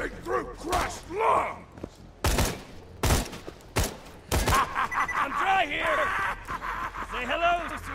Breathing through crushed lungs! I'm dry here! Say hello to